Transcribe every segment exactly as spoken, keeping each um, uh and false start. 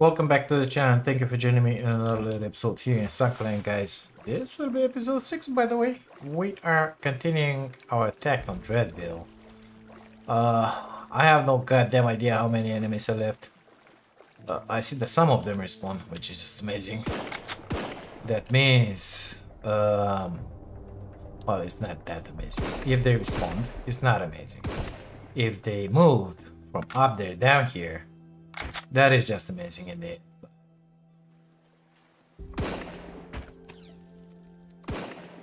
Welcome back to the channel. Thank you for joining me in another episode here in SunClan, guys. This will be episode six, by the way. We are continuing our attack on Dreadville. Uh, I have no goddamn idea how many enemies are left. Uh, I see that some of them respawn, which is just amazing. That means... Um, well, it's not that amazing. If they respawn, it's not amazing. If they moved from up there down here, that is just amazing indeed.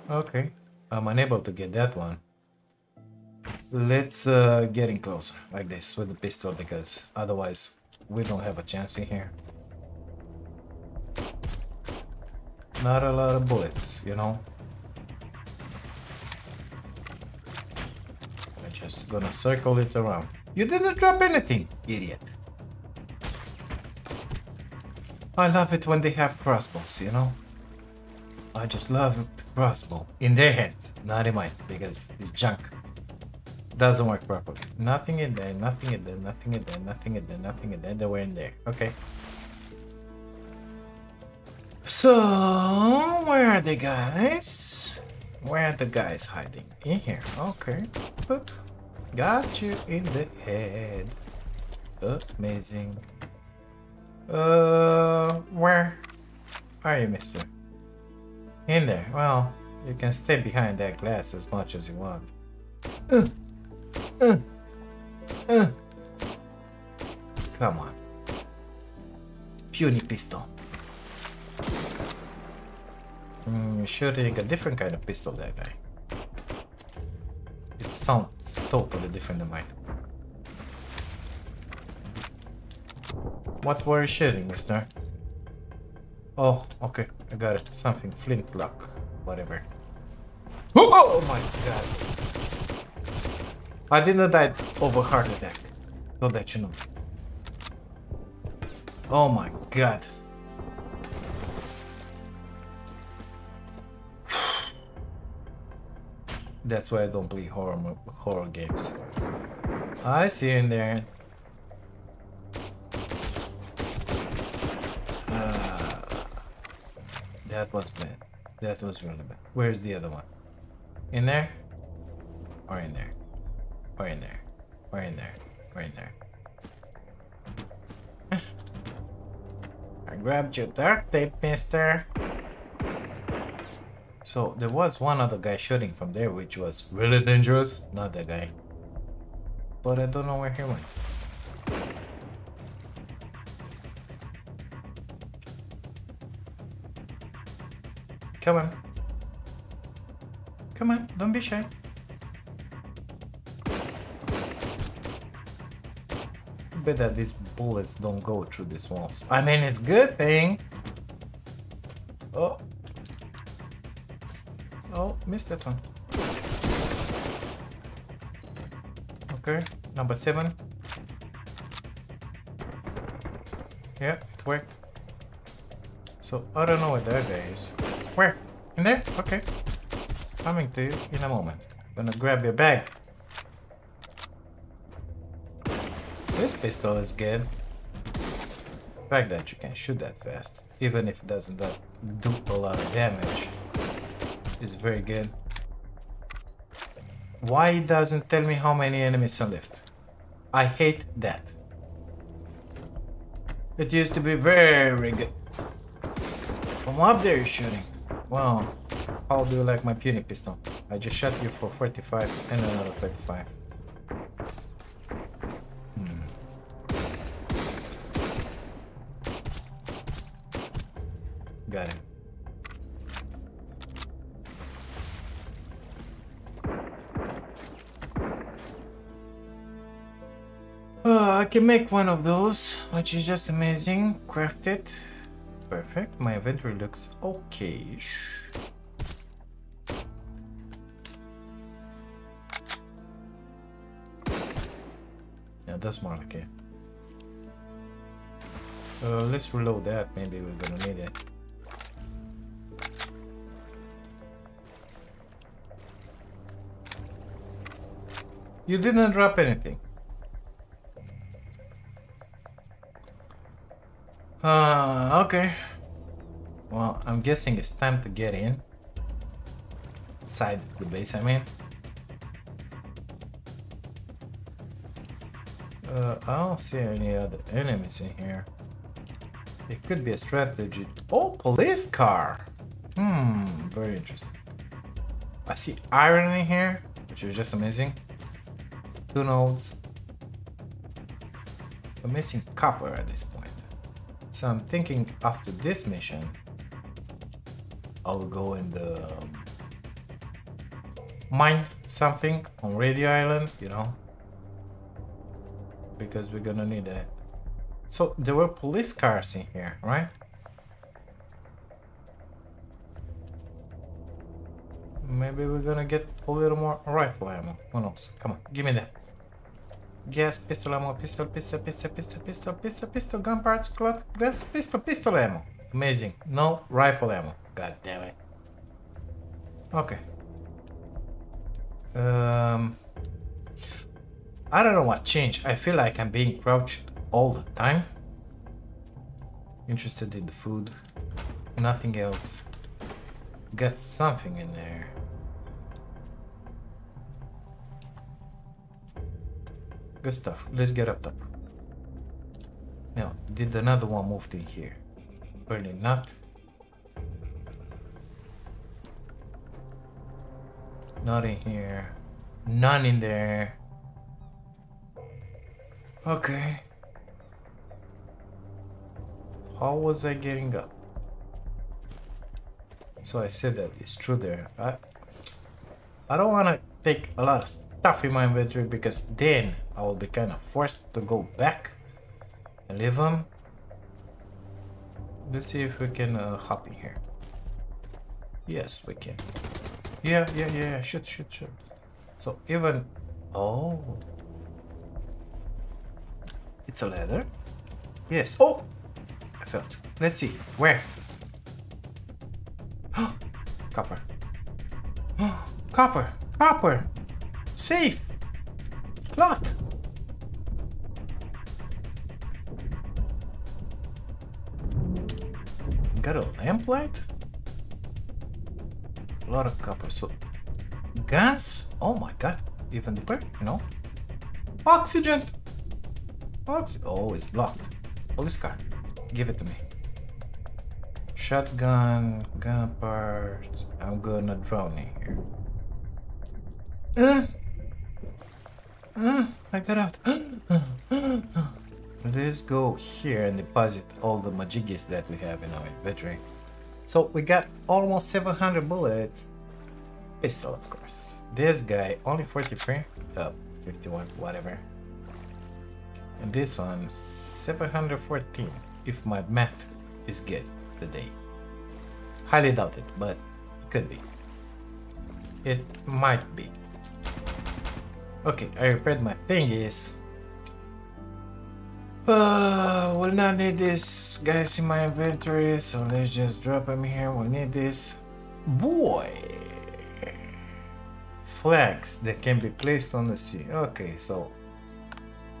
Okay, I'm unable to get that one. Let's uh, get in closer, like this, with the pistol, because otherwise we don't have a chance in here. Not a lot of bullets, you know. I'm just gonna circle it around. You didn't drop anything, idiot. I love it when they have crossbows, you know? I just love the crossbow. In their hands, not in mine, because it's junk. Doesn't work properly. Nothing in there, nothing in there, nothing in there, nothing in there, nothing in there. They were in there. Okay. So, where are the guys? Where are the guys hiding? In here. Okay. Look. Got you in the head. Amazing. Uh, where are you, mister? In there. Well, you can stay behind that glass as much as you want. Uh, uh, uh. Come on. Puny pistol. Mm, shooting a different kind of pistol, that guy. It sounds totally different than mine. What were you shooting, mister? Oh, okay, I got it. Something flintlock, whatever. Oh, oh my god! I didn't die of a heart attack, so that you know. Oh my god! That's why I don't play horror horror games. I see you in there. That was bad. That was really bad. Where's the other one? In there? Or in there? Or in there? Or in there? Or in there? I grabbed your duct tape, mister. So there was one other guy shooting from there, which was really dangerous. Not that guy. But I don't know where he went. Come on. Come on, don't be shy. I bet that these bullets don't go through these walls. I mean, it's a good thing. Oh. Oh, missed that one. Okay, number seven. Yeah, it worked. So, I don't know what that is. Where? In there? Okay. Coming to you in a moment. Gonna grab your bag. This pistol is good. The fact that you can shoot that fast, even if it doesn't do a lot of damage, is very good. Why it doesn't tell me how many enemies are left? I hate that. It used to be very good. From up there you're shooting. Wow, how do you like my puny pistol? I just shot you for forty-five and another thirty-five. Hmm. Got him. Oh, I can make one of those, which is just amazing. Craft it. Perfect, my inventory looks okay-ish. Yeah, that's more okay. Uh, let's reload that, maybe we're gonna need it. You didn't drop anything. Uh, okay. Well, I'm guessing it's time to get in. Inside the base, I mean. Uh, I don't see any other enemies in here. It could be a strategy. Oh, police car! Hmm, very interesting. I see iron in here, which is just amazing. Two nodes. We're missing copper at this point. So I'm thinking after this mission, I'll go in the mine something on Radio Island, you know, because we're gonna need that. So there were police cars in here, right? Maybe we're gonna get a little more rifle ammo. Who knows? Come on, give me that. Gas, pistol ammo, pistol, pistol, pistol, pistol, pistol, pistol, pistol, gun parts, cloth, gas, pistol, pistol ammo. Amazing. No rifle ammo. God damn it. Okay. Um, I don't know what changed. I feel like I'm being crouched all the time. Interested in the food. Nothing else. Got something in there. Good stuff. Let's get up top. Now, did another one move in here? Apparently not. Not in here. None in there. Okay. How was I getting up? So I said that it's true there. I, I don't want to take a lot of stuff in my inventory because then I will be kind of forced to go back and leave them. Let's see if we can uh, hop in here. Yes, we can. Yeah, yeah, yeah, shoot, shoot, shoot. So even... Oh. It's a ladder? Yes. Oh! I felt. Let's see. Where? Copper. Copper! Copper! Safe! Cloth! Got a lamplight? A lot of copper, so... Gas? Oh my god! Even deeper? No? Oxygen! Oxy- oh, it's blocked. Police car. Give it to me. Shotgun, gun parts. I'm gonna drown in here. Uh, uh, I got out. Let's go here and deposit all the majiggies that we have in our inventory. So we got almost seven hundred bullets. Pistol, of course. This guy only forty-three, uh, fifty-one, whatever. And this one seven hundred fourteen, if my math is good. The day. Highly doubt it, but it could be. It might be. Okay, I repaired my thingies. Uh, we'll not need this, guys, in my inventory, so let's just drop them here. We'll need this. Boy! Flags that can be placed on the sea. Okay, so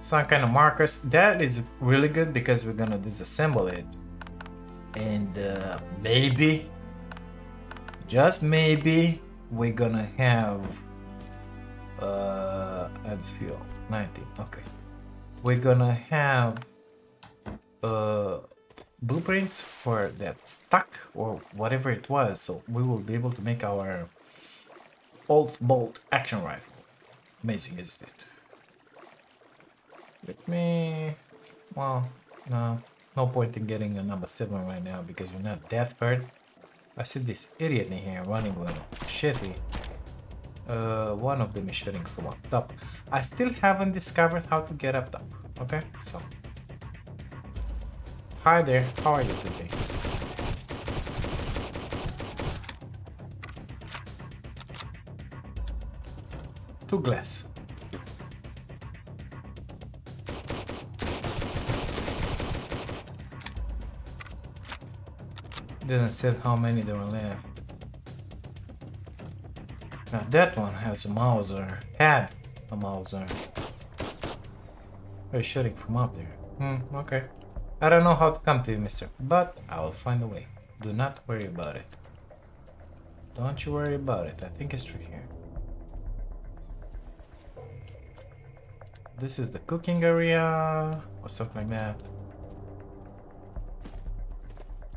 some kind of markers. That is really good because we're gonna disassemble it. And uh, maybe, just maybe, we're gonna have uh, add fuel nineteen. Okay, we're gonna have uh, blueprints for that stack or whatever it was, so we will be able to make our old bolt action rifle. Amazing, isn't it? Let me. Well, no. No point in getting a number seven right now because we're not that hurt. I see this idiot in here running with a machete. Uh, one of them is shooting from up top. I still haven't discovered how to get up top. Okay, so. Hi there, how are you today? Two glass. Didn't say how many there were left. Now that one has a Mauser. Had a Mauser. They're shooting from up there. Hmm, okay. I don't know how to come to you, mister, but I will find a way. Do not worry about it. Don't you worry about it. I think it's through here. This is the cooking area or something like that.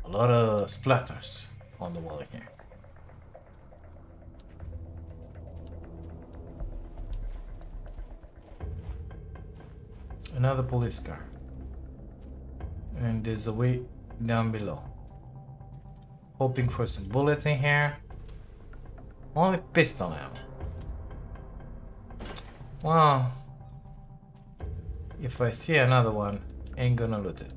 A lot of splatters on the wall here. Another police car. And there's a way down below. Hoping for some bullets in here. Only pistol ammo. Well, if I see another one, ain't gonna loot it.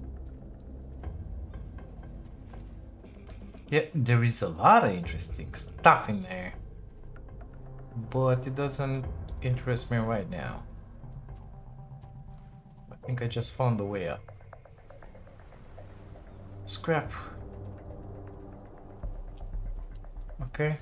Yeah, there is a lot of interesting stuff in there, but it doesn't interest me right now. I think I just found the way up. Scrap. Okay.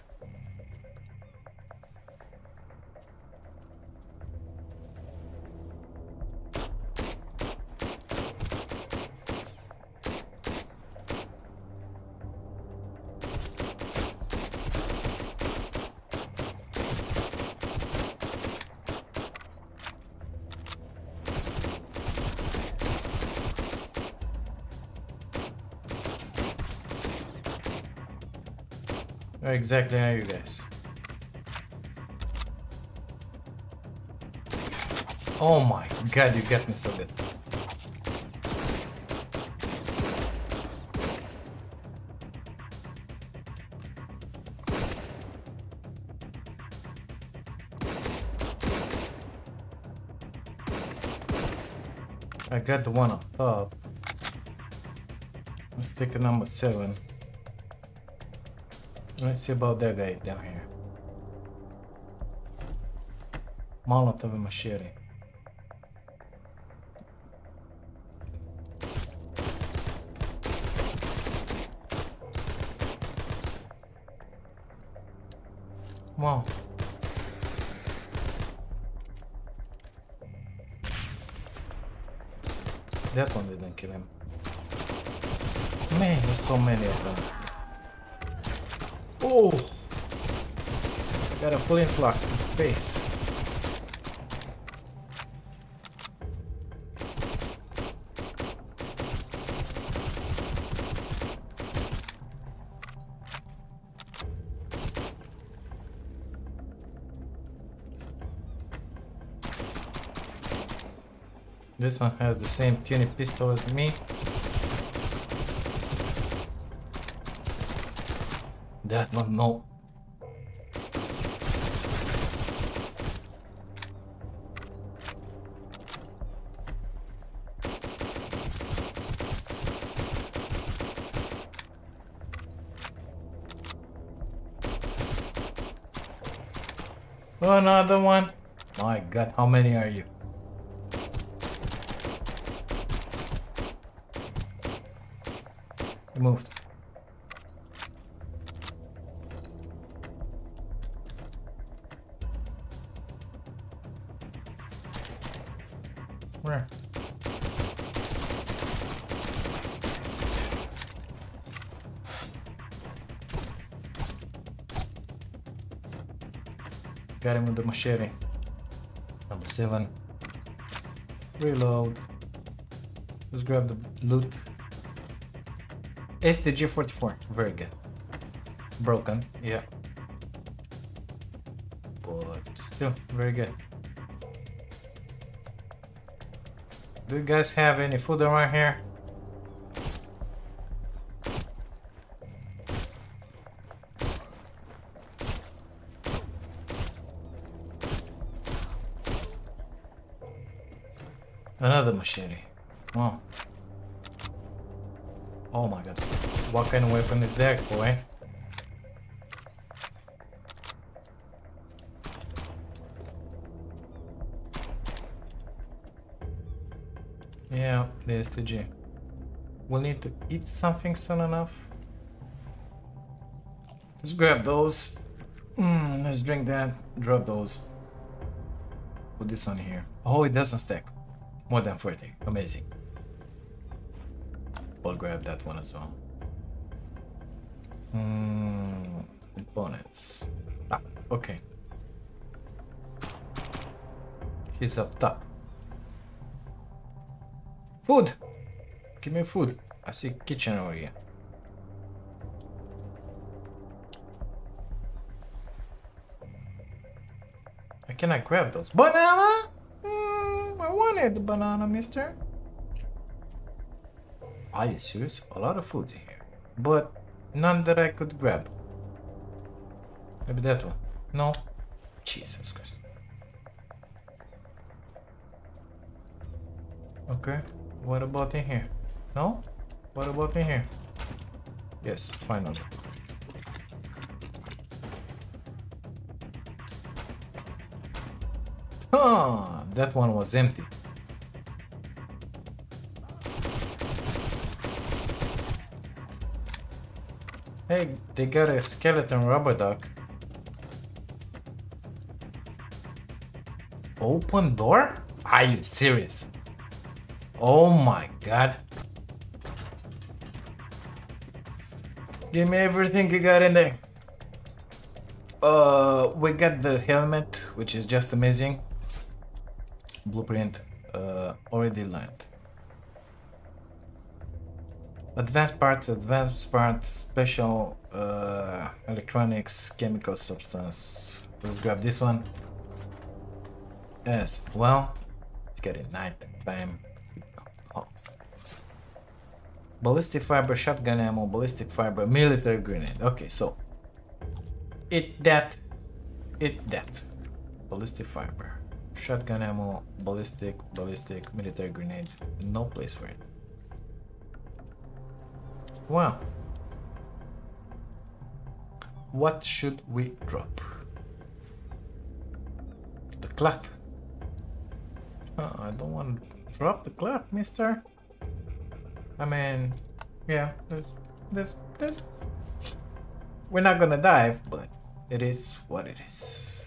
Where exactly are you guys? Oh my god, you got me so good. I got the one up top. Let's take a number seven. Let's see about that guy down here. Molotov and machete. Wow. That one didn't kill him. Man, there's so many of them. Oh, got a flintlock in the face. This one has the same puny pistol as me. That one, no. Another one. My god, how many are you? You moved. Got him with the machete. Number seven. Reload. Let's grab the loot. S T G forty-four. Very good. Broken. Yeah. But still very good. Do you guys have any food around here? Another machete. Wow. Oh my god. What kind of weapon is that, boy? Yeah, the S T G. We'll need to eat something soon enough. Let's grab those. Mm, let's drink that. Drop those. Put this on here. Oh, it doesn't stack. More than forty. Amazing. I'll grab that one as well. Mm, components. Ah, okay. He's up top. Food! Give me food. I see kitchen over here. I cannot grab those. Banana? Mm, I wanted the banana, mister. Are you serious? A lot of food here. But none that I could grab. Maybe that one. No. Jesus Christ. Okay. What about in here? No? What about in here? Yes, finally. Ah, that one was empty. Hey, they got a skeleton rubber duck. Open door? Are you serious? Oh my god. Give me everything you got in there. Uh, we got the helmet, which is just amazing. Blueprint uh, already learned. Advanced parts, advanced parts, special uh, electronics, chemical substance. Let's grab this one as well. Let's get it night time. Oh. Ballistic fiber, shotgun ammo, ballistic fiber, military grenade. Okay, so it that, it that, ballistic fiber, shotgun ammo, ballistic, ballistic, military grenade. No place for it. Wow. What should we drop? The cloth. Oh, I don't want to drop the cloth, mister. I mean, yeah, there's, there's, there's. We're not gonna dive, but it is what it is.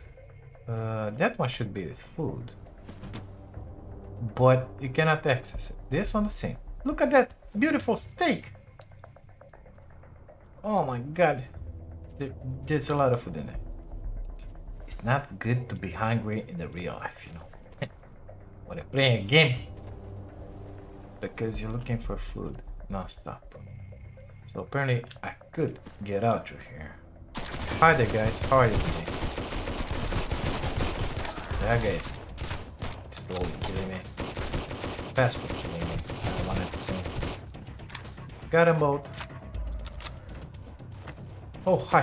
Uh, that one should be with food. But you cannot access it. This one the same. Look at that beautiful steak. Oh my god, there's a lot of food in there. It's not good to be hungry in the real life, you know. When you're playing a game. Because you're looking for food non-stop. So apparently I could get out through here. Hi there guys, how are you today? That guy is slowly killing me. Fastly killing me. I wanted to see. Got them both. Oh, hi.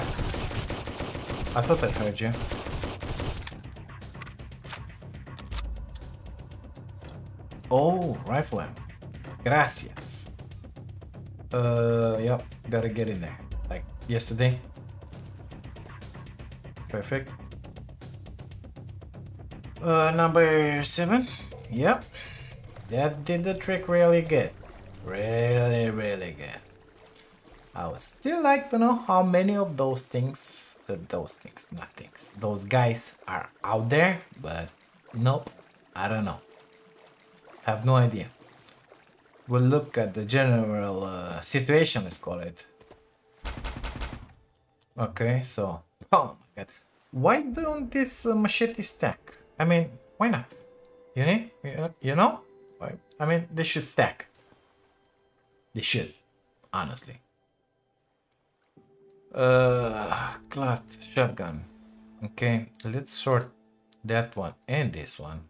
I thought I heard you. Oh, rifle ammo. Gracias. Uh, yep. Gotta get in there. Like yesterday. Perfect. Uh, number seven. Yep. That did the trick really good. Really, really good. I would still like to know how many of those things, uh, those things, not things, those guys are out there, but nope, I don't know. Have no idea. We'll look at the general uh, situation, let's call it. Okay, so, oh my god. Why don't this uh, machete stack? I mean, why not? You know? You know? I mean, they should stack. They should, honestly. Uh, cloth, shotgun. Okay, let's sort that one and this one.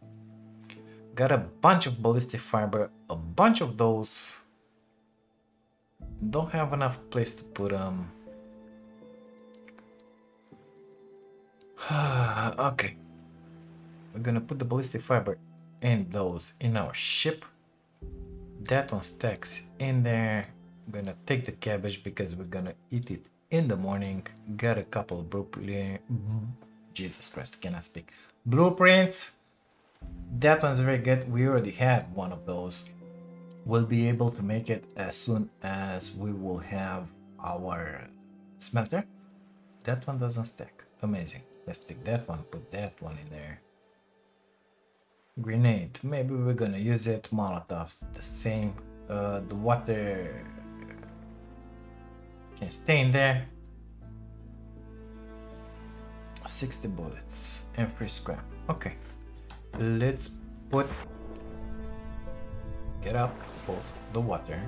Got a bunch of ballistic fiber, a bunch of those. Don't have enough place to put them. Okay. We're gonna put the ballistic fiber and those in our ship. That one stacks in there. I'm gonna take the cabbage because we're gonna eat it in the morning. Got a couple blueprints. Jesus Christ, cannot speak. Blueprints. That one's very good. We already had one of those. We'll be able to make it as soon as we will have our smelter. That one doesn't stack. Amazing. Let's take that one. Put that one in there. Grenade. Maybe we're gonna use it. Molotovs. The same. Uh, the water can stay in there. sixty bullets and free scrap. Okay, let's put get up for the water.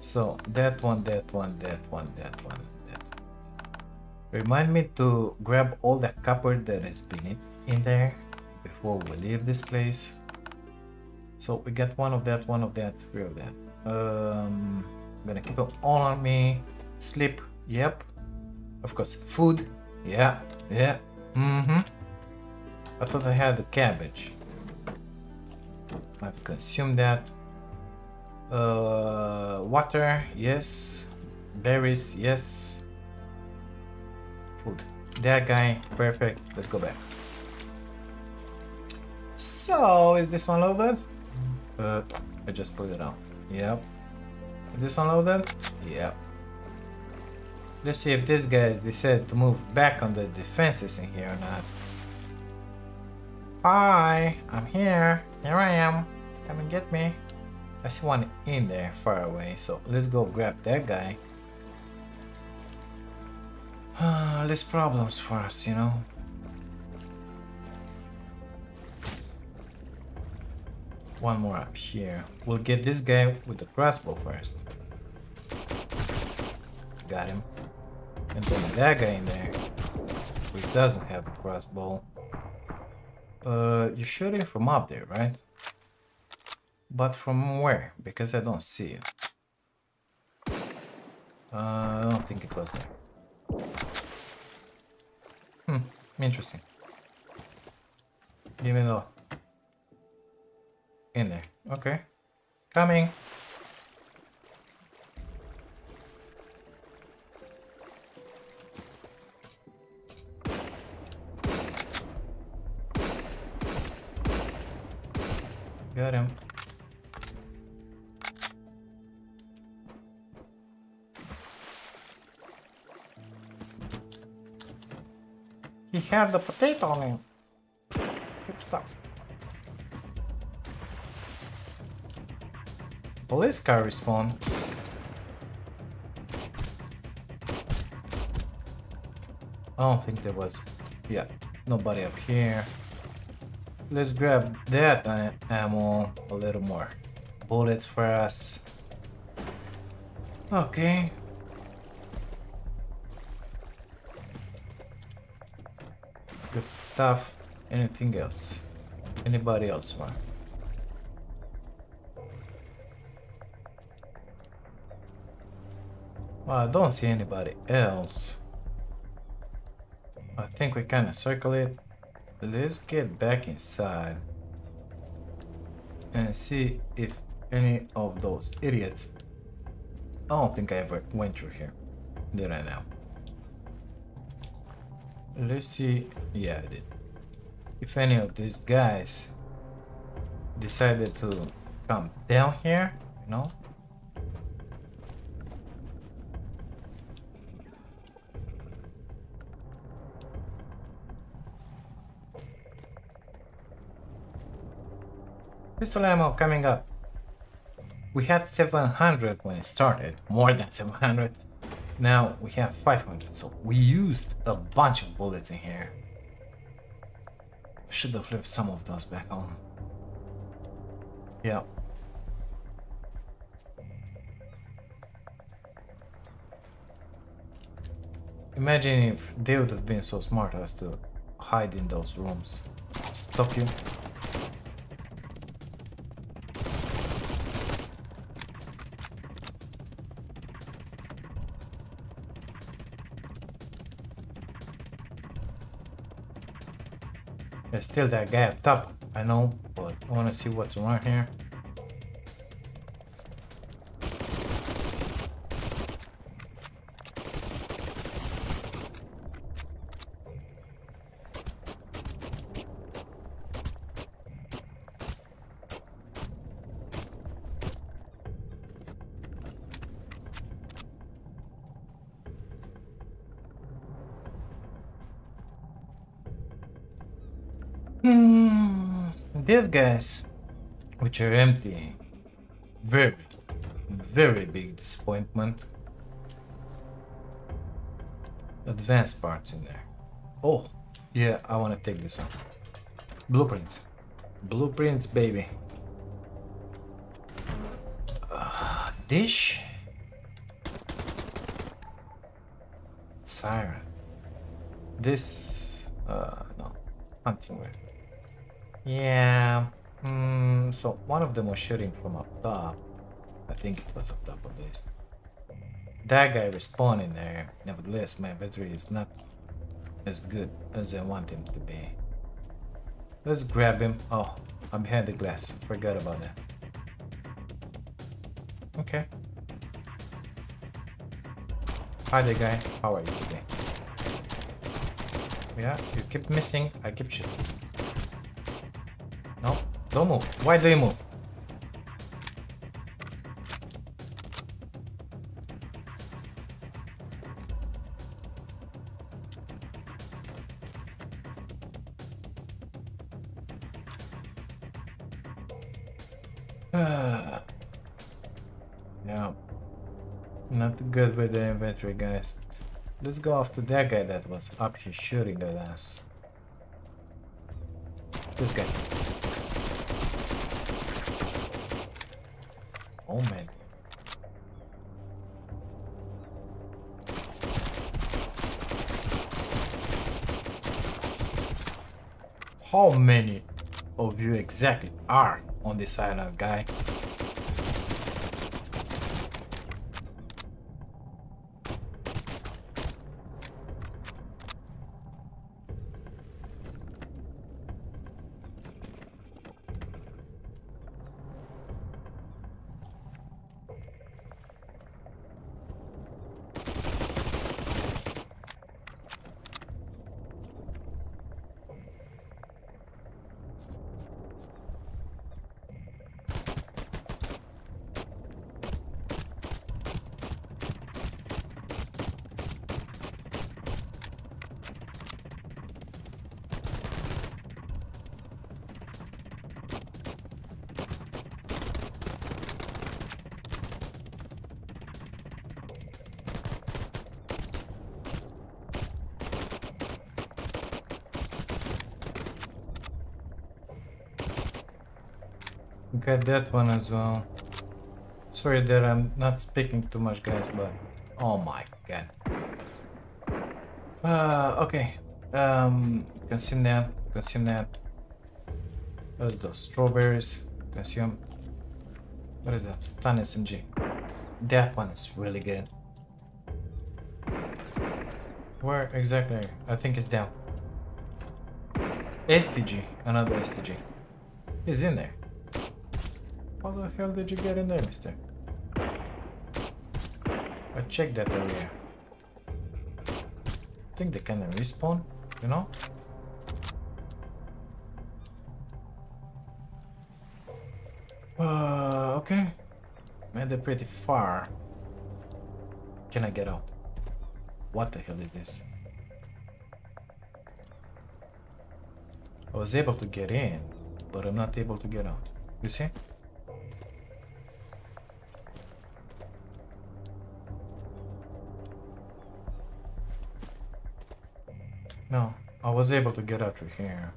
So that one, that one, that one, that one, that one. Remind me to grab all the copper that is beneath in there before we leave this place. So we got one of that, one of that, three of that. Um, I'm gonna keep them all on me. Sleep, yep. Of course, food, yeah, yeah. Mm-hmm. I thought I had the cabbage. I've consumed that. Uh, water, yes. Berries, yes. Food. That guy, perfect. Let's go back. So, is this one loaded? Uh, I just put it on. Yep. Is this one loaded? Yep. Let's see if this guy decided to move back on the defenses in here or not. Hi, I'm here. Here I am. Come and get me. I see one in there far away, so let's go grab that guy. Uh, less problems for us, you know. One more up here. We'll get this guy with the crossbow first. Got him. And then that guy in there, which doesn't have a crossbow. Uh, you're shooting from up there, right? But from where? Because I don't see it. Uh, I don't think it was there. Hmm, interesting. Give me the... in there. Okay. Coming. Got him. He had the potato on him. Good stuff. Police car respawn. I don't think there was. Yeah, nobody up here. Let's grab that ammo, a little more bullets for us. Okay. Good stuff. Anything else? Anybody else want? Well, I don't see anybody else. I think we kind of circle it. Let's get back inside and see if any of those idiots... I don't think I ever went through here, did I now? Let's see... yeah, I did. If any of these guys decided to come down here, you know? Pistol ammo coming up. We had seven hundred when it started, more than seven hundred. Now we have five hundred, so we used a bunch of bullets in here. Should have left some of those back on. Yeah. Imagine if they would have been so smart as to hide in those rooms. Stop you. There's still that guy up top, I know, but I want to see what's around here. These guys, which are empty, very, very big disappointment. Advanced parts in there. Oh, yeah, I want to take this one. Blueprints. Blueprints, baby. Uh, dish. Siren. This... Uh, no. Hunting rifle. Yeah. Mm, so one of them was shooting from up top. I think it was up top of this. That guy respawned in there. Nevertheless, my inventory is not as good as I want him to be. Let's grab him. Oh, I'm behind the glass. Forgot about that. Okay. Hi there, guy. How are you today? Yeah, you keep missing. I keep shooting. No, don't move. Why do you move? Yeah, not good with the inventory, guys. Let's go after that guy that was up here shooting at us. This guy. Oh man. How many of you exactly are on this island, guy? Got that one as well. Sorry that I'm not speaking too much, guys, but oh my god. Uh, okay. Um, consume that. Consume that. Those, those strawberries. Consume. What is that? Stun S M G. That one is really good. Where exactly? I think it's down. S T G. Another S T G. It's in there. How the hell did you get in there, mister? I checked that area. I think they can respawn, you know? Uh, okay. Man, they're pretty far. Can I get out? What the hell is this? I was able to get in, but I'm not able to get out. You see? No, I was able to get out through here.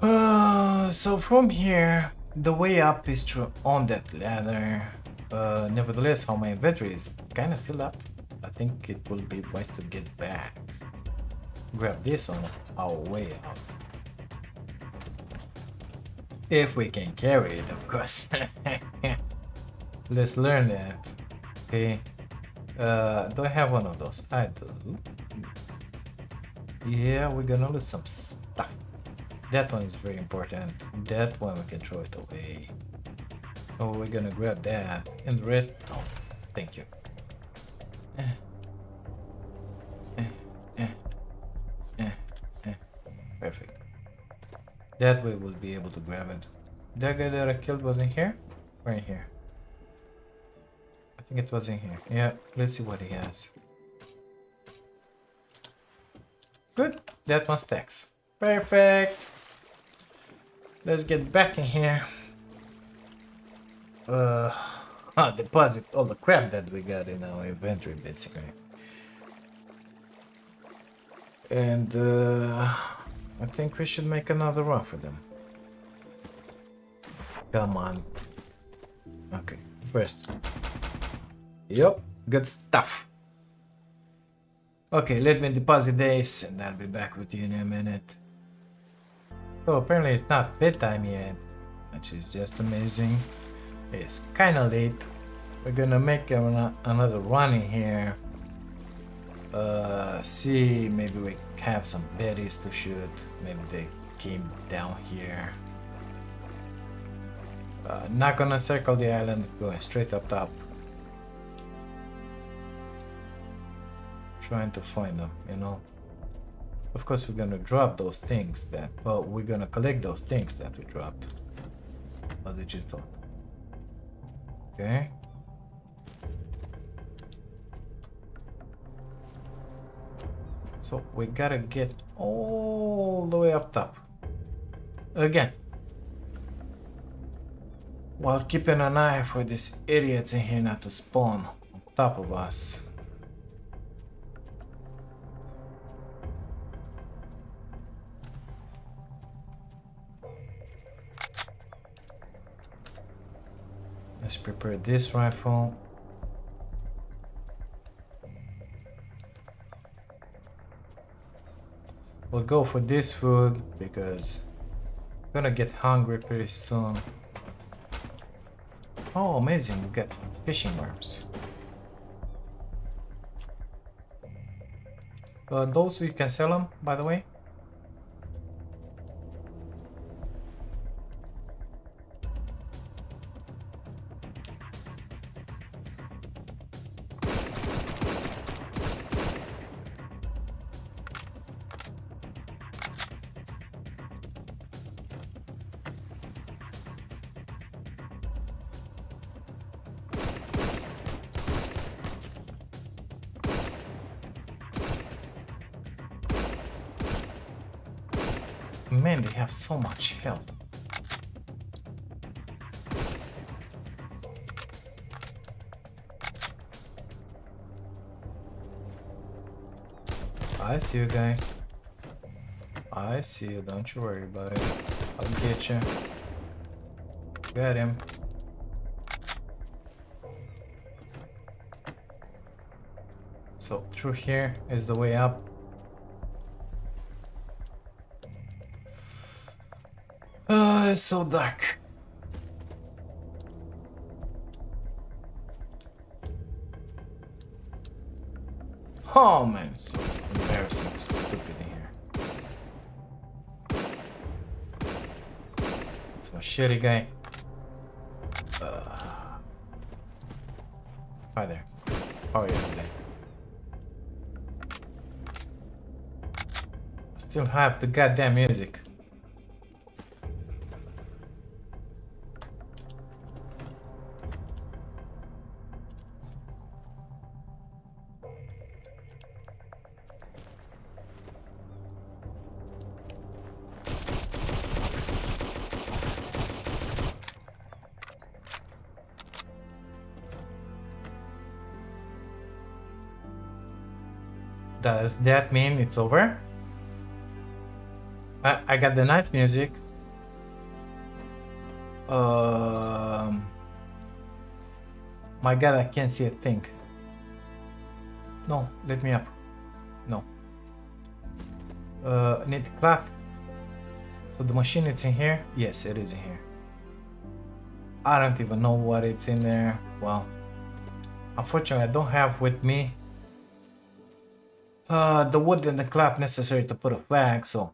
Uh, so from here, the way up is through on that ladder. Uh, nevertheless, how my inventory is kind of filled up, I think it will be wise to get back. Grab this on our way out. If we can carry it, of course. Let's learn that. Okay. Uh, do I have one of those? I do. Yeah, we're gonna lose some stuff. That one is very important. That one we can throw it away. Oh, we're gonna grab that and the rest. Oh, thank you. Eh. Eh. Eh. Eh. Eh. Perfect. That way we'll be able to grab it. That guy that I killed was in here? Or in here? I think it was in here. Yeah, let's see what he has. Good, that one stacks. Perfect. Let's get back in here. uh, I'll deposit all the crap that we got in our inventory, basically. And uh, I think we should make another run for them. Come on. Okay, first. Yep, good stuff. Okay, let me deposit this and I'll be back with you in a minute. So apparently it's not bedtime yet, which is just amazing. It's kind of late. We're gonna make an another run in here. Uh, see, maybe we have some berries to shoot. Maybe they came down here. Uh, not gonna circle the island, going straight up top. Trying to find them, you know. Of course, we're gonna drop those things that. Well, we're gonna collect those things that we dropped. What did you thought? Okay. So we gotta get all the way up top again, while keeping an eye for these idiots in here not to spawn on top of us. Let's prepare this rifle. We'll go for this food because I'm gonna get hungry pretty soon. Oh, amazing, we got fishing worms. Uh, those you can sell them, by the way. Man, they have so much health. I see you, guy. I see you. Don't you worry about it. I'll get you. Got him. So through here is the way up. It's so dark. Oh man, it's so embarrassing, it's stupid in here. It's my shitty guy. Uh. Hi there. How are you today? I still have the goddamn music. Does that mean it's over? I, I got the nice music. Um, my god, I can't see a thing. No, let me up. No. Uh, I need the cloth. So the machine, it's in here? Yes, it is in here. I don't even know what it's in there. Well, unfortunately, I don't have with me Uh, the wood and the cloth necessary to put a flag, so...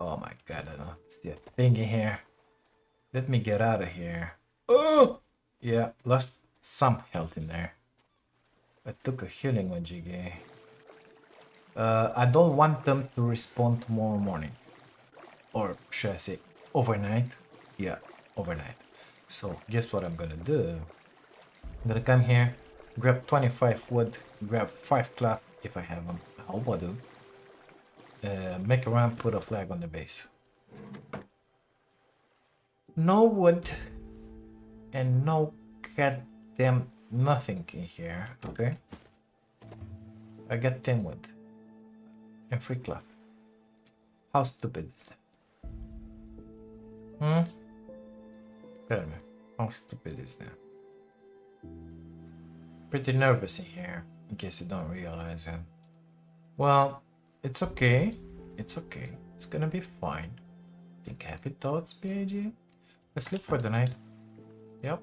Oh my god, I don't see a thing in here. Let me get out of here. Oh! Yeah, lost some health in there. I took a healing on G G. Uh, I don't want them to respawn tomorrow morning. Or should I say, overnight? Yeah, overnight. So, guess what I'm gonna do? I'm gonna come here, grab twenty-five wood, grab five cloth. If I have them, I hope I do. Uh, make a ramp, put a flag on the base. No wood and no goddamn nothing in here, okay? I got ten wood and free cloth. How stupid is that? Hmm? Tell me, how stupid is that? Pretty nervous in here, in case you don't realize it. Well, it's okay. It's okay. It's gonna be fine. Think happy thoughts, P A G. Let's sleep for the night. Yep.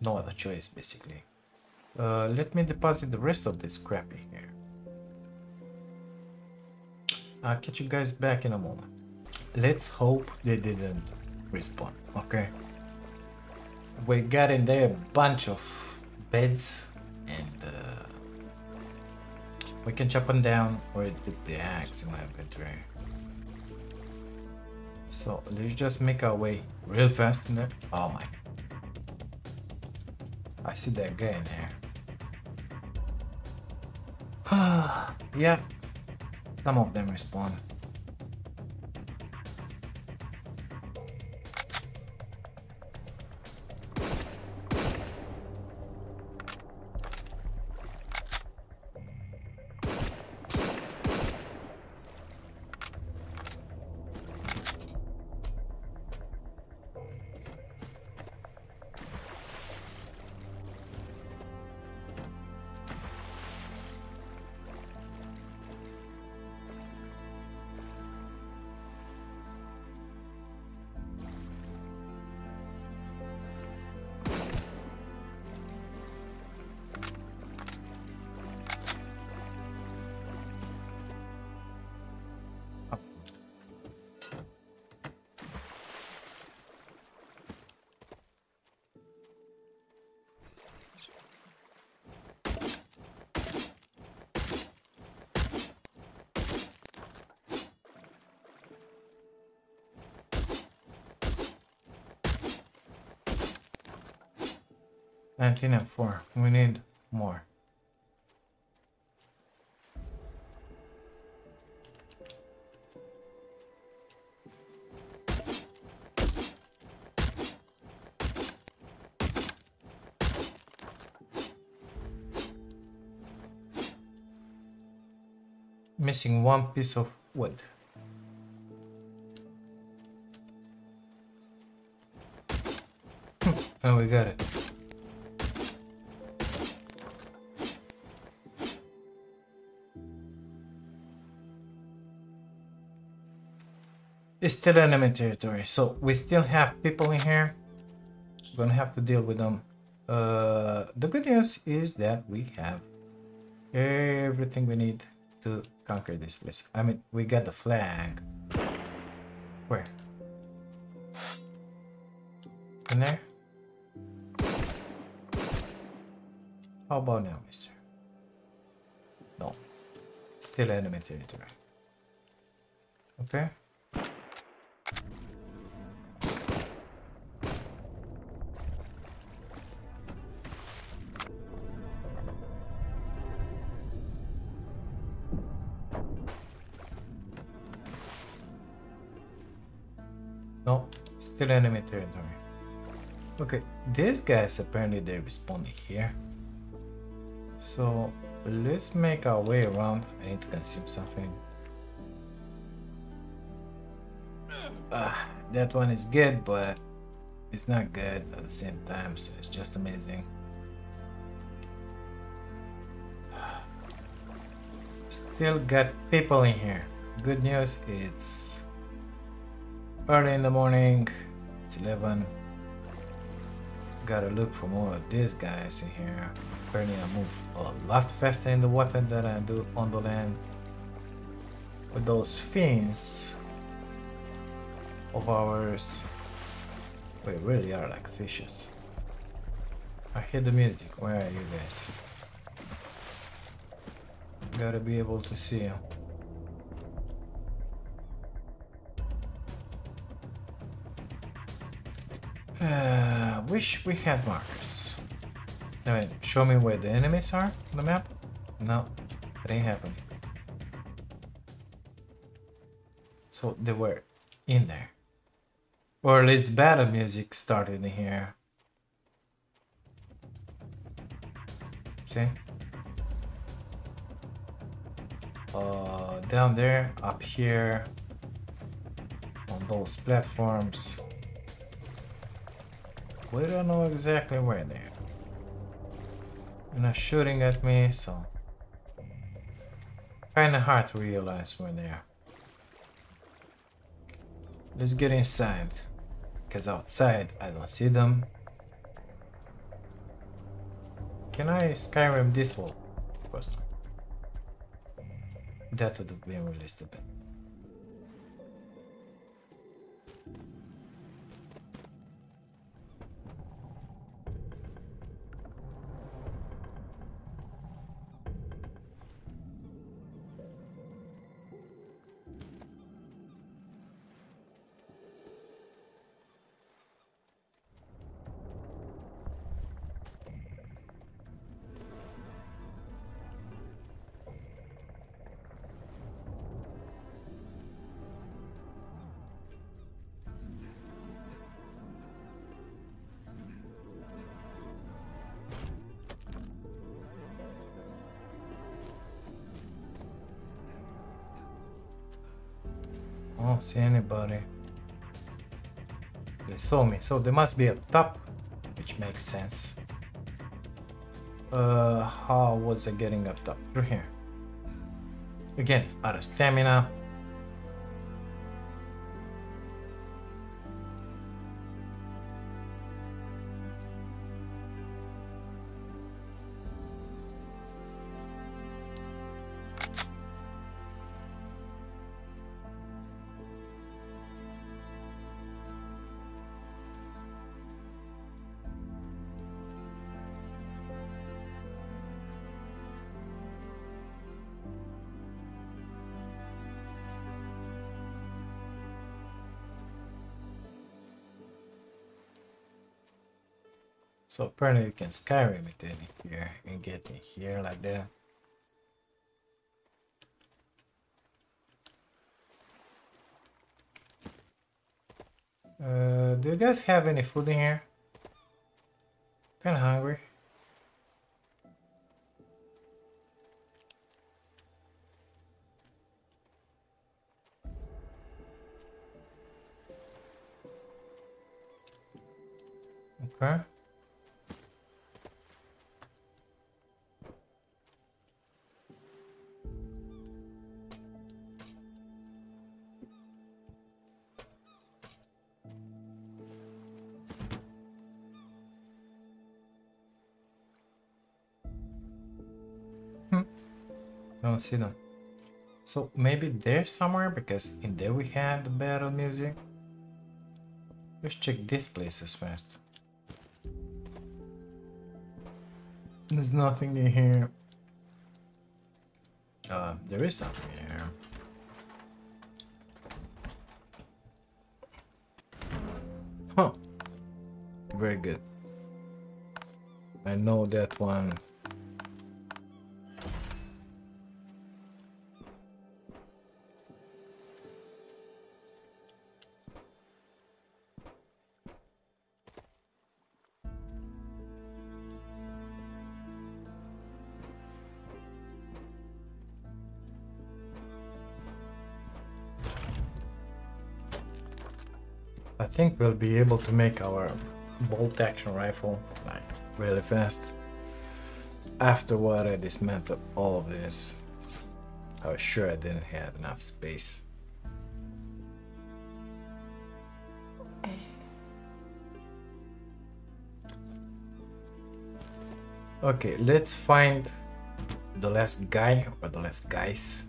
No other choice, basically. Uh, let me deposit the rest of this crap in here. I'll catch you guys back in a moment. Let's hope they didn't respawn, okay? We got in there a bunch of beds and uh, we can chop them down or did the axe in my inventory. So let's just make our way real fast in there. Oh my god. I see that guy in there. Yeah, some of them respawn. nineteen and four. We need more. Missing one piece of wood. Oh, we got it. It's still enemy territory, so we still have people in here. We're gonna have to deal with them. Uh, the good news is that we have everything we need to conquer this place. I mean, we got the flag. Where? In there? How about now, mister? No. Still enemy territory. Okay. Still enemy territory. Okay, these guys apparently they responded here. So let's make our way around. I need to consume something. Uh, that one is good, but it's not good at the same time, so it's just amazing. Still got people in here. Good news, it's early in the morning. It's eleven. Gotta look for more of these guys in here. Apparently I move a lot faster in the water than I do on the land. With those fins of ours, we really are like fishes. I hear the music. Where are you guys? Gotta be able to see you. Uh, wish we had markers. I mean, show me where the enemies are on the map. No, it ain't happening. So they were in there. Or at least battle music started here. See? Uh, down there, up here, on those platforms. We don't know exactly where they are. They're not shooting at me, so kinda hard to realize where they are. Let's get inside, because outside I don't see them. Can I Skyrim this wall? Of course not. That would have been really stupid. I don't see anybody. They saw me, so they must be up top, which makes sense. Uh, how was I getting up top? Through here. Again, out of stamina. So apparently you can Skyrim it in here and get in here like that. Uh, do you guys have any food in here? Kinda hungry. Okay. Don't see them, so maybe they're somewhere, because in there we had the battle music. Let's check these places first. There's nothing in here. Uh, there is something in here. Huh. Very good. I know that one. I think we'll be able to make our bolt action rifle like really fast after what I dismantled all of this. I was sure I didn't have enough space. Okay, let's find the last guy or the last guys.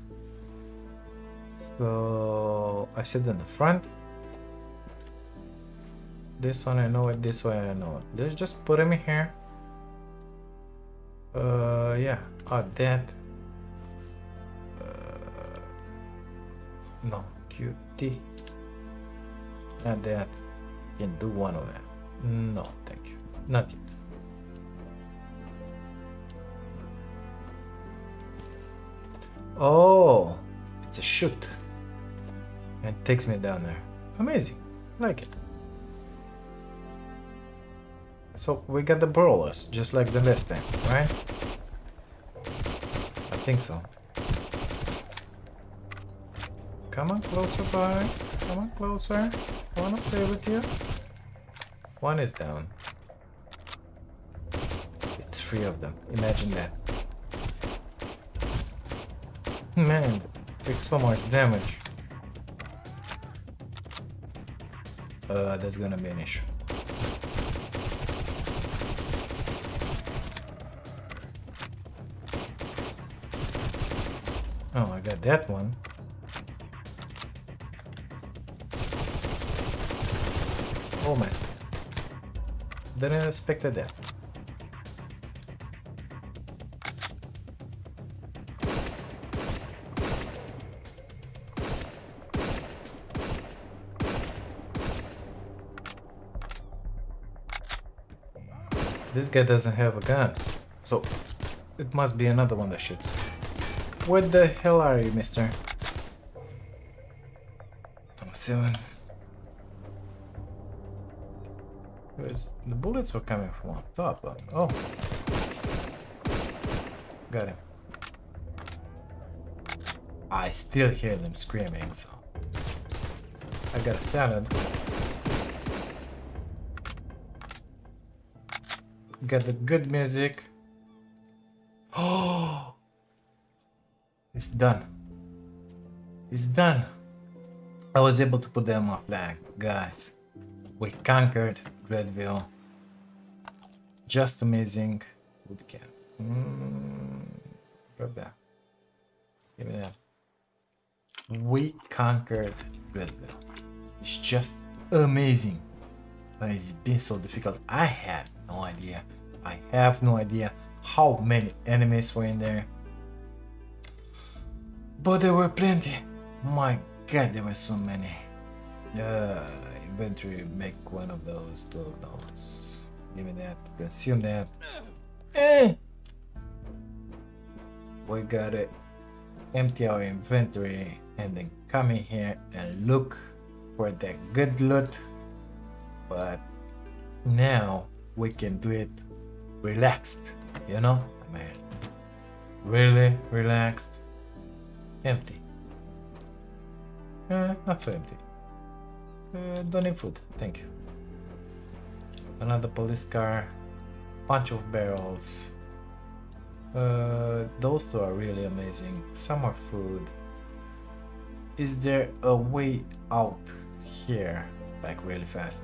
So I sit in the front. This one I know it, this way I know it. Let's just put him in here. Uh, yeah, oh, that. Uh, no, Q T. Not that. You can do one of that. No, thank you. Not yet. Oh, it's a shoot. It takes me down there. Amazing. I like it. So we got the brawlers, just like the last time, right? I think so. Come on closer, boy. Come on closer. I wanna play with you. One is down. It's three of them. Imagine that. Man, it takes so much damage. Uh, that's gonna be an issue. Oh, I got that one. Oh man. Didn't expect that. This guy doesn't have a gun, so it must be another one that shoots. What the hell are you, mister? twenty-seven. Where's the bullets were coming from on top, but oh, got him. I still hear them screaming, so I got a salad. Got the good music. Oh, it's done. It's done. I was able to put them on flag, guys. We conquered Dreadville. Just amazing. Wood can. Mm, grab that. Give me that. We conquered Dreadville. It's just amazing. Why has it been so difficult? I had no idea. I have no idea how many enemies were in there, but there were plenty. My god, there were so many. Uh, inventory, make one of those, two of those. Give me that, consume that. Eh. We gotta empty our inventory and then come in here and look for that good loot, but now we can do it relaxed, you know? I mean, really relaxed. Empty. Uh, not so empty. Uh, don't need food, thank you. Another police car. Bunch of barrels. Uh, those two are really amazing. Some more food. Is there a way out here? Like really fast?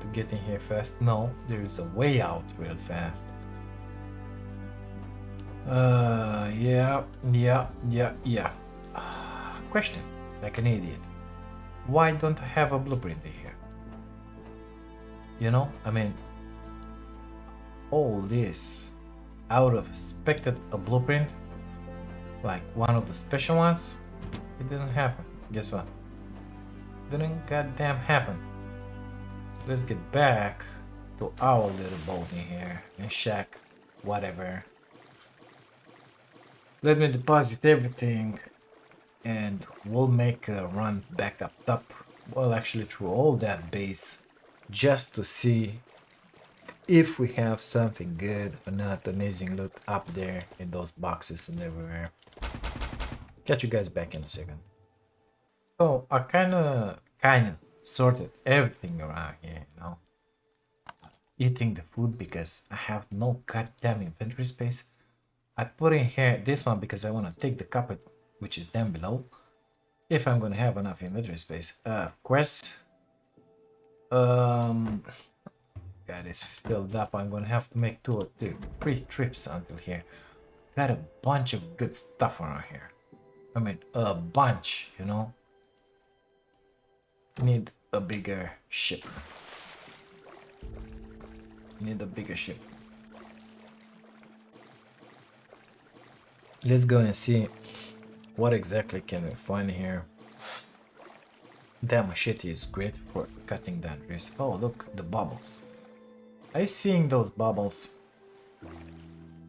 To get in here fast? No, there is a way out real fast. Uh, yeah, yeah, yeah, yeah. Uh, question, like an idiot. Why don't I have a blueprint in here? You know, I mean, all this, I would have expected a blueprint, like one of the special ones. It didn't happen. Guess what? Didn't goddamn happen. Let's get back to our little boat in here and shack, whatever. Let me deposit everything and we'll make a run back up top. Well, actually through all that base, just to see if we have something good or not. Amazing loot up there in those boxes and everywhere. Catch you guys back in a second. So I kinda, kinda. sorted everything around here, you know. Eating the food because I have no goddamn inventory space. I put in here this one because I want to take the carpet, which is down below, if I'm gonna have enough inventory space. Uh, of course. Um, got this filled up. I'm gonna have to make two or two, three trips until here. Got a bunch of good stuff around here. I mean, a bunch, you know. Need a bigger ship. Need a bigger ship. Let's go and see what exactly can we find here. That machete is great for cutting down trees. Oh, look, the bubbles. Are you seeing those bubbles?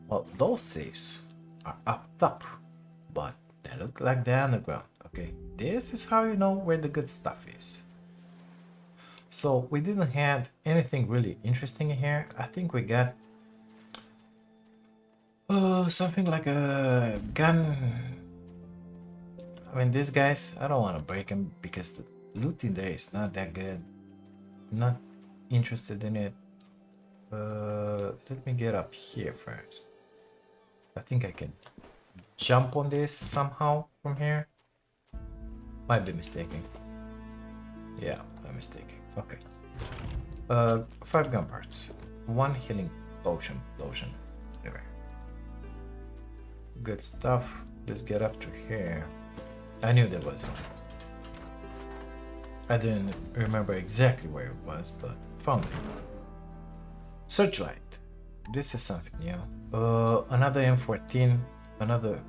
Well, those safes are up top, but they look like they're underground. Okay, this is how you know where the good stuff is. So we didn't have anything really interesting here. I think we got uh, something like a gun. I mean, these guys, I don't want to break them because the loot in there is not that good. Not interested in it. Uh, let me get up here first. I think I can jump on this somehow from here. Might be mistaken. Yeah, I'm mistaken. Okay. Uh, five gun parts, one healing potion, potion, whatever. Good stuff. Let's get up to here. I knew there was one. I didn't remember exactly where it was, but found it. Searchlight. This is something new. Uh, another M fourteen. Another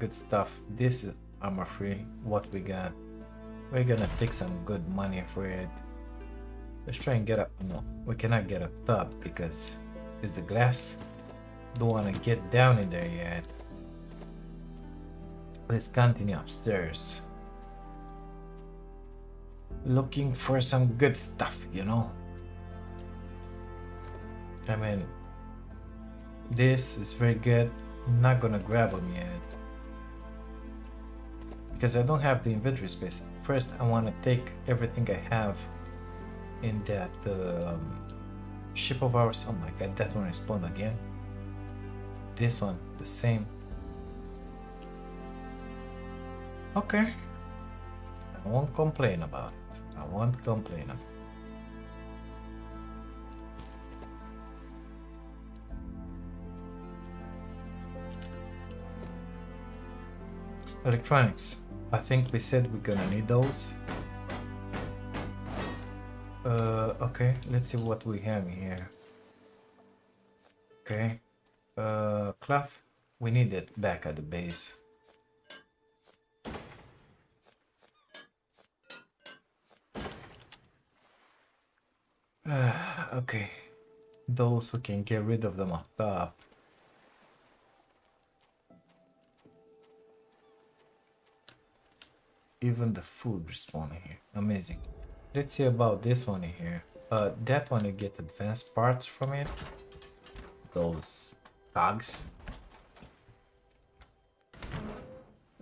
good stuff. This is armor free. What we got? We're gonna take some good money for it. Let's try and get up. No, we cannot get up top because it's the glass. Don't wanna get down in there yet. Let's continue upstairs. Looking for some good stuff, you know. I mean, this is very good. I'm not gonna grab them yet because I don't have the inventory space. First, I want to take everything I have in that um, ship of ours. Oh my god, that one respawned again. This one, the same. Okay, I won't complain about it. I won't complain about it. Electronics. I think we said we're gonna need those. Uh, okay, let's see what we have here. Okay, uh, cloth. We need it back at the base. Uh, okay, those we can get rid of them on top. Even the food respawning here. Amazing. Let's see about this one in here. Uh, that one you get advanced parts from it. Those cogs.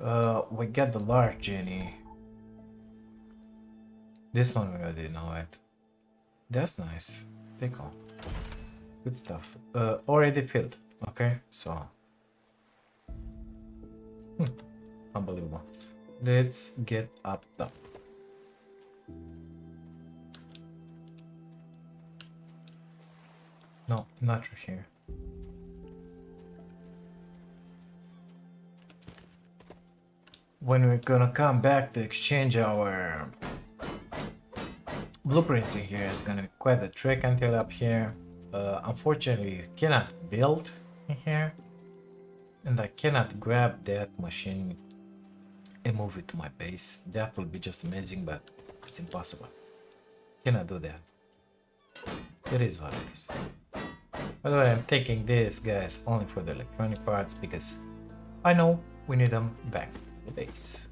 Uh, we got the large genie. This one we already know it. That's nice. Take on. Good stuff. Uh, already filled. Okay, so. Hmm. Unbelievable. Let's get up top. No, not through here. When we're gonna come back to exchange our blueprints in here, it's gonna be quite a trek until up here. Uh, unfortunately, you cannot build in here. And I cannot grab that machine and move it to my base. That will be just amazing, but it's impossible. Cannot do that. It is what it is. By the way, I'm taking this, guys, only for the electronic parts because I know we need them back to the base.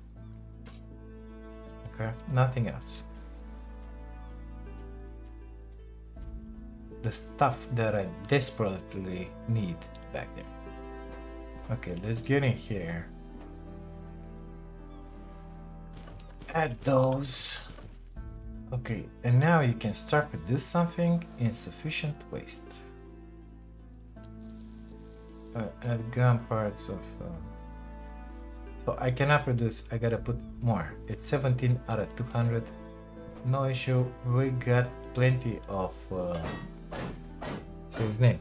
Okay, nothing else. The stuff that I desperately need back there. Okay, let's get in here. Add those. Okay, and now you can start produce something. Insufficient waste. Uh, add gun parts of uh... so I cannot produce, I gotta put more. It's seventeen out of two hundred, no issue. We got plenty of uh... so his name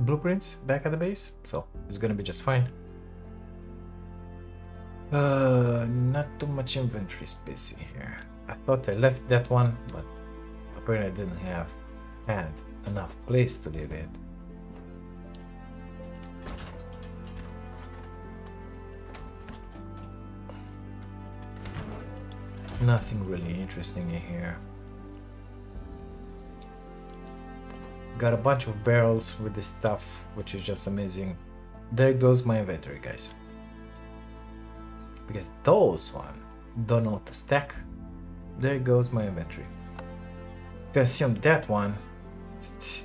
blueprints back at the base, so it's gonna be just fine. Uh, not too much inventory space in here. I thought I left that one, but apparently I didn't have had enough place to leave it. Nothing really interesting in here. Got a bunch of barrels with this stuff, which is just amazing. There goes my inventory, guys. Because those one don't know to stack, There goes my inventory. Consume that one.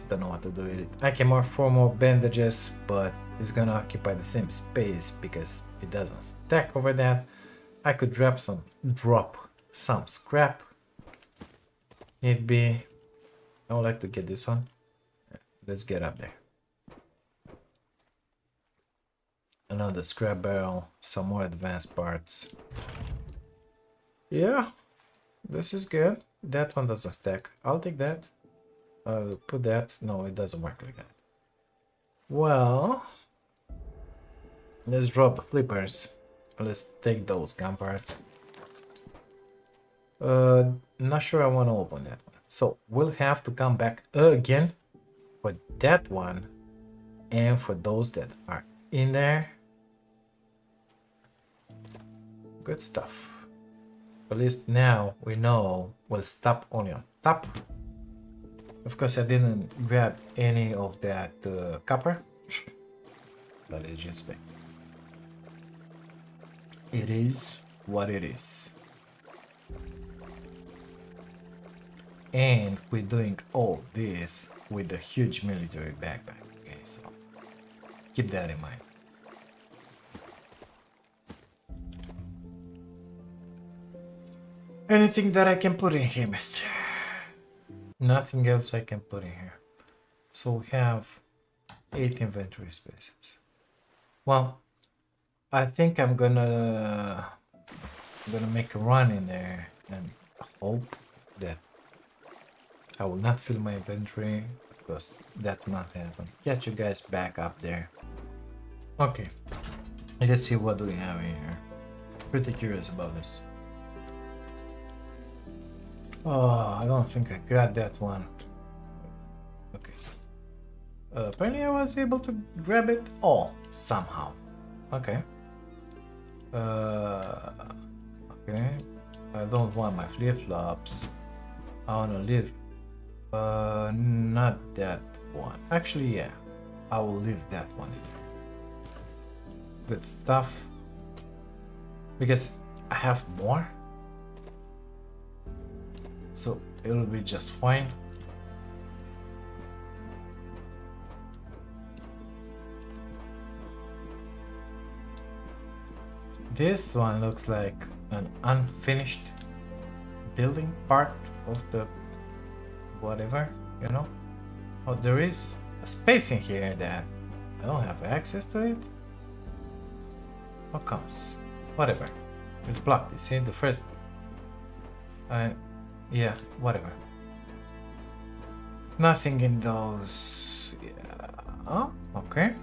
Don't know what to do with it. I can mark four more bandages, but it's gonna occupy the same space because it doesn't stack over that. I could drop some drop some scrap. Need be. I would like to get this one. Let's get up there. Another scrap barrel, some more advanced parts. Yeah, this is good. That one doesn't stack. I'll take that. I'll put that. No, it doesn't work like that. Well, let's drop the flippers. Let's take those gun parts. Uh, not sure I want to open that one. So we'll have to come back again for that one and for those that are in there. Good stuff. At least now we know we'll stop only on top. Of course, I didn't grab any of that uh, copper. But it's just like, it is what it is. And we're doing all this with a huge military backpack. Okay, so keep that in mind. Anything that I can put in here, mister? Nothing else I can put in here. So we have eight inventory spaces. Well, I think I'm gonna I'm gonna make a run in there and hope that I will not fill my inventory. Of course, that will not happen. Get you guys back up there. Okay, let's see what do we have in here. Pretty curious about this. Oh, I don't think I got that one. Okay. Uh, apparently I was able to grab it all somehow. Okay. Uh, okay. I don't want my flip-flops. I want to leave. Uh, not that one. Actually, yeah. I will leave that one in here. Good stuff. Because I have more. So it'll be just fine. This one looks like an unfinished building part of the whatever, you know. Oh, there is a space in here that I don't have access to it. What comes? Whatever. It's blocked. You see the first. I. Yeah, whatever. Nothing in those. Yeah. Oh, okay.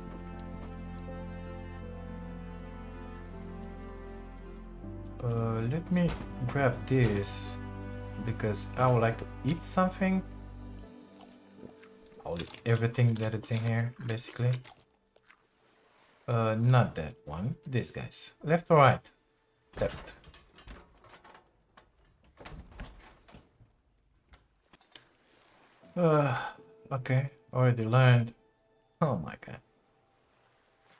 Uh, let me grab this because I would like to eat something. I'll eat everything that it's in here, basically. Uh, not that one. These guys. Left or right? Left. Uh, okay, already learned. Oh my god.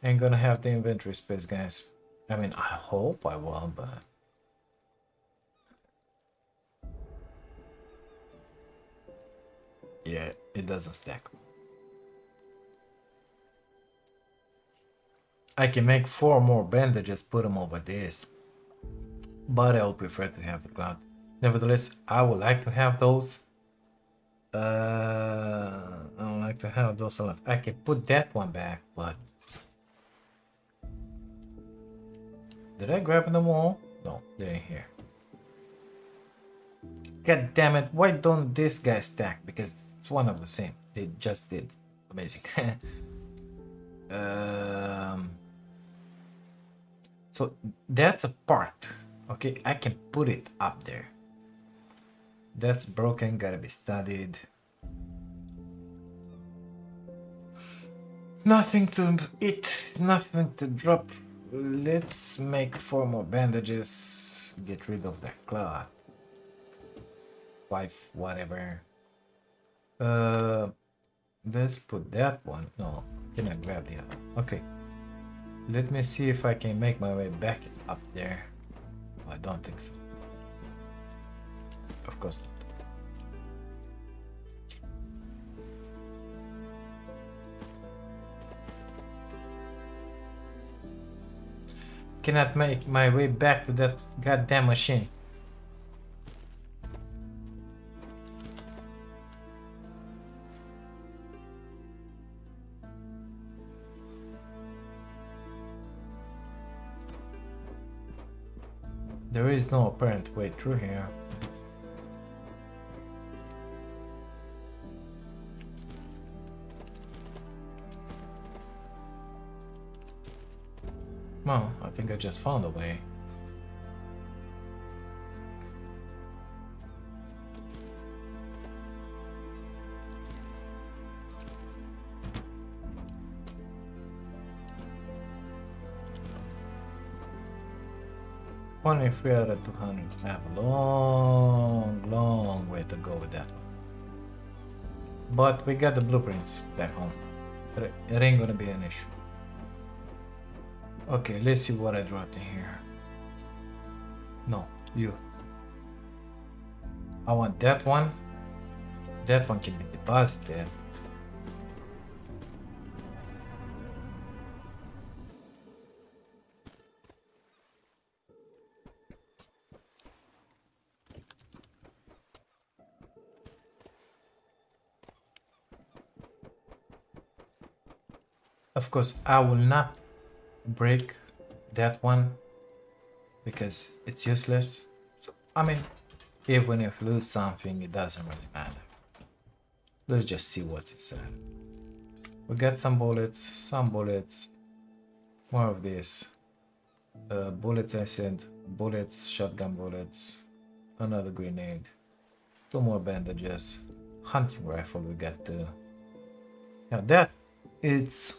Ain't gonna have the inventory space, guys. I mean, I hope I will, but... yeah, it doesn't stack. I can make four more bandages, put them over this. But I would prefer to have the cloud. Nevertheless, I would like to have those. Uh, I don't like to have those left. I can put that one back, but did I grab them all? No, they're in here. God damn it! Why don't this guy stack? Because it's one of the same. They just did amazing. um, so that's a part. Okay, I can put it up there. That's broken, gotta be studied. Nothing to eat, nothing to drop. Let's make four more bandages. Get rid of that cloth. Five, whatever. Uh, let's put that one. No, can I grab the other? Okay. Let me see if I can make my way back up there. I don't think so. Of course not. Cannot make my way back to that goddamn machine. There is no apparent way through here. Well, I think I just found a way. twenty-three out of two hundred. I have a long, long way to go with that one. But we got the blueprints back home. It ain't gonna be an issue. Okay, let's see what I dropped in here. No, you. I want that one. That one can be deposited. Of course, I will not break that one because it's useless. So, I mean, even if you lose something, it doesn't really matter. Let's just see what's inside. We got some bullets, some bullets, more of this. Uh, bullets, I said, bullets, shotgun bullets, another grenade, two more bandages, hunting rifle. We got two. Now that it's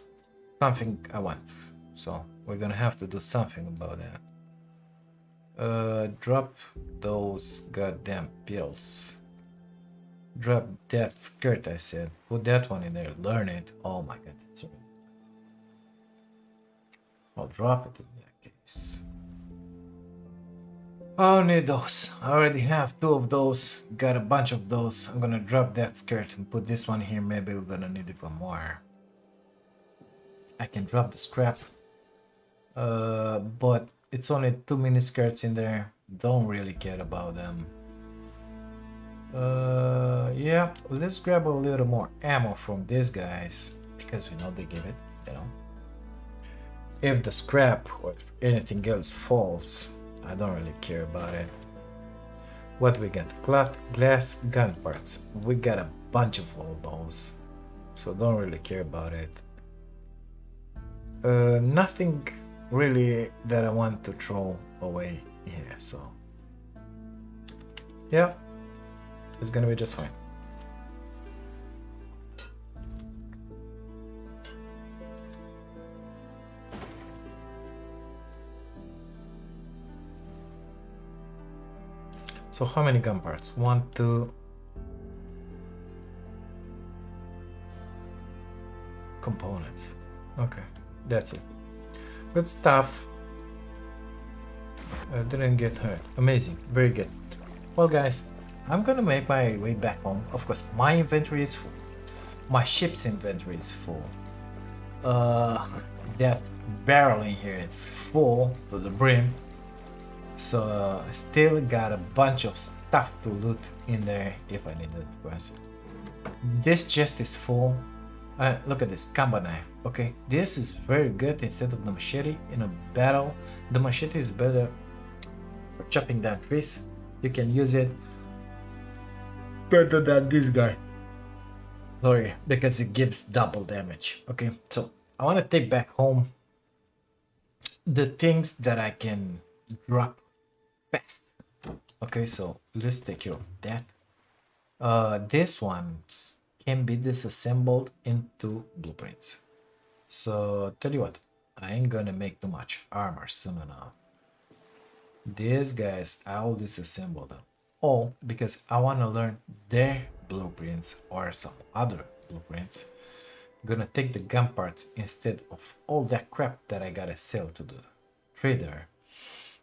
something I want. So we're gonna have to do something about that. Uh, drop those goddamn pills. Drop that skirt, I said. Put that one in there. Learn it. Oh my god, it's real. I'll drop it in that case. I'll need those. I already have two of those. Got a bunch of those. I'm gonna drop that skirt and put this one here. Maybe we're gonna need it for more. I can drop the scrap. Uh, but it's only two mini skirts in there. Don't really care about them. Uh, yeah, let's grab a little more ammo from these guys because we know they give it. You know, if the scrap or anything else falls, I don't really care about it. What we got? Glass, glass gun parts. We got a bunch of all those, so don't really care about it. Uh, nothing really that I want to throw away here, so yeah, it's gonna be just fine. So how many gun parts? One, two. Components. Okay, that's it. Good stuff. I didn't get hurt. Amazing. Very good. Well guys, I'm gonna make my way back home. Of course, my inventory is full. My ship's inventory is full. Uh, that barrel in here is full to the brim. So uh, still got a bunch of stuff to loot in there if I need it, of course. This chest is full. Uh, look at this combat knife. Okay, this is very good instead of the machete in a battle. The machete is better for chopping down trees. You can use it better than this guy. Sorry, because it gives double damage. Okay, so I want to take back home the things that I can drop fast. Okay, so let's take care of that. Uh, this one's can be disassembled into blueprints. So tell you what, I ain't gonna make too much armor soon enough. These guys, I'll disassemble them all because I want to learn their blueprints or some other blueprints. I'm gonna take the gun parts instead of all that crap that I gotta sell to the trader.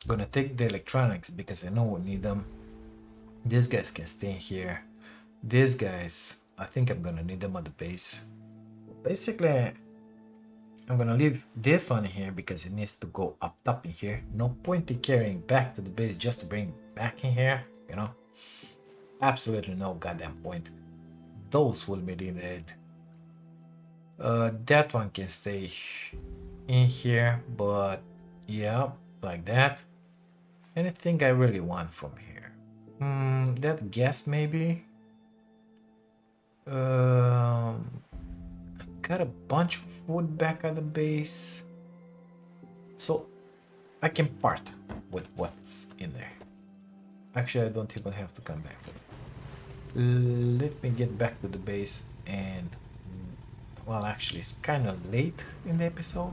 I'm gonna take the electronics because I know we need them. These guys can stay in here. These guys, I think I'm gonna need them at the base. Basically, I'm gonna leave this one in here because it needs to go up top in here. No point in carrying back to the base just to bring back in here, you know? Absolutely no goddamn point. Those will be needed. Uh, that one can stay in here, but yeah, like that. Anything I really want from here? Hmm, that gas maybe? Um, I got a bunch of wood back at the base, so I can part with what's in there. Actually, I don't even have to come back for it. Let me get back to the base and... well, actually, it's kind of late in the episode.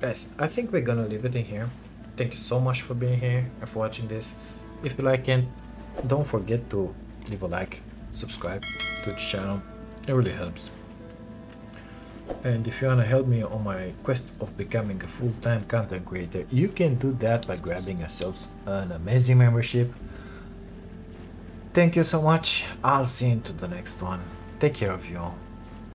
Guys, I think we're gonna leave it in here. Thank you so much for being here and for watching this. If you like it, don't forget to leave a like, subscribe to the channel. It really helps. And if you wanna help me on my quest of becoming a full-time content creator, you can do that by grabbing yourselves an amazing membership. Thank you so much. I'll see you into the next one. Take care of you all.